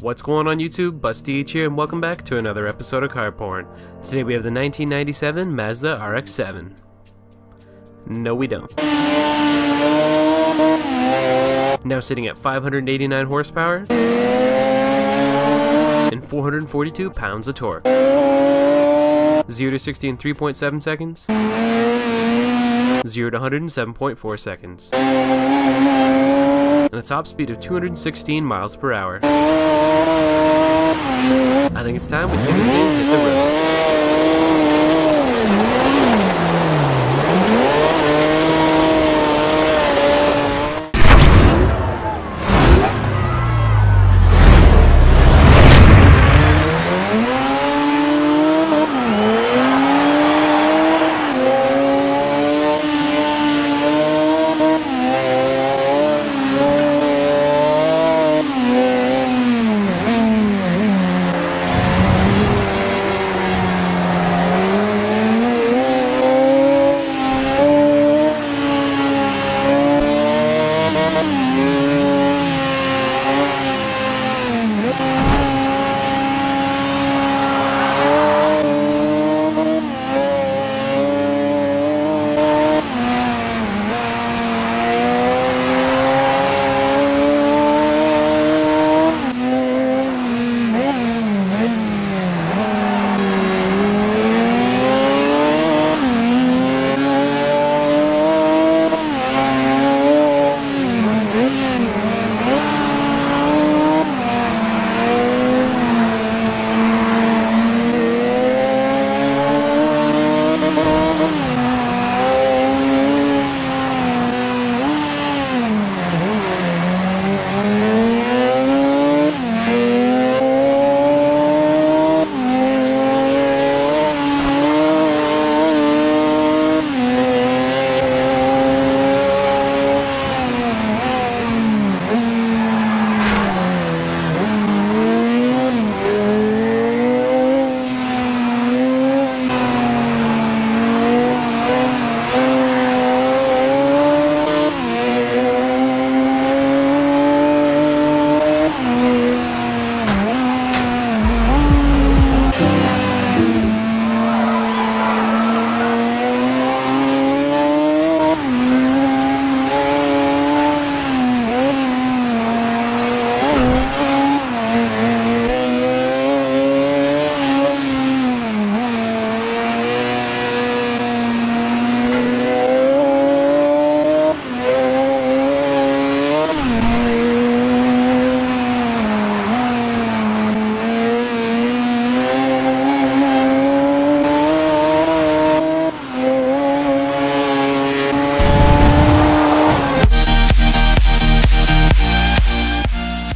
What's going on YouTube? BussDH here and welcome back to another episode of Car Porn. Today we have the 1997 Mazda RX-7. No we don't. Now sitting at 589 horsepower and 442 pounds of torque. 0 to 60 in 3.7 seconds. 0 to 100 in 7.4 seconds. And a top speed of 216 miles per hour. I think it's time we see this thing hit the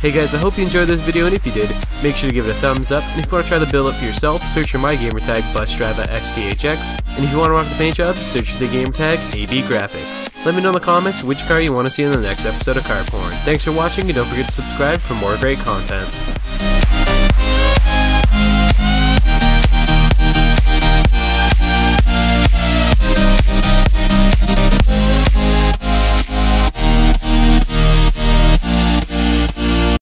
Hey guys, I hope you enjoyed this video, and if you did, make sure to give it a thumbs up, and if you want to try the build up for yourself, search for my gamertag BussDriva xDHx, and if you want to rock the paint job, search for the gamertag ABGRAPHICS. Let me know in the comments which car you want to see in the next episode of Car Porn. Thanks for watching, and don't forget to subscribe for more great content.